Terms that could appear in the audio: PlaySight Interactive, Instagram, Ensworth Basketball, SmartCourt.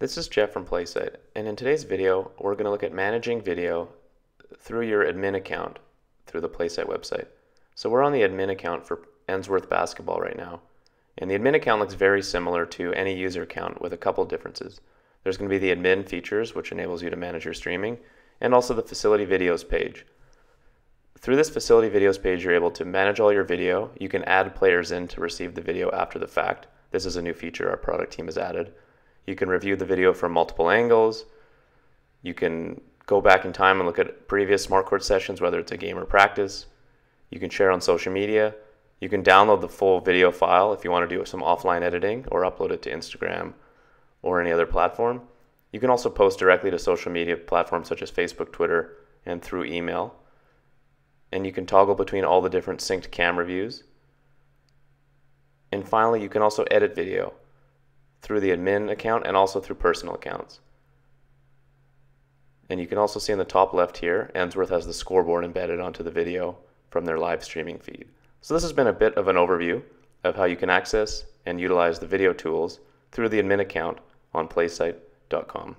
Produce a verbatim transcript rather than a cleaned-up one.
This is Jeff from PlaySight, and in today's video, we're going to look at managing video through your admin account through the PlaySight website. So we're on the admin account for Ensworth Basketball right now, and the admin account looks very similar to any user account with a couple differences. There's going to be the admin features, which enables you to manage your streaming, and also the facility videos page. Through this facility videos page, you're able to manage all your video. You can add players in to receive the video after the fact. This is a new feature our product team has added. You can review the video from multiple angles. You can go back in time and look at previous SmartCourt sessions, whether it's a game or practice. You can share on social media. You can download the full video file if you want to do some offline editing or upload it to Instagram or any other platform. You can also post directly to social media platforms such as Facebook, Twitter, and through email. And you can toggle between all the different synced camera views. And finally, you can also edit video through the admin account and also through personal accounts. And you can also see in the top left here, Ensworth has the scoreboard embedded onto the video from their live streaming feed. So this has been a bit of an overview of how you can access and utilize the video tools through the admin account on PlaySight dot com.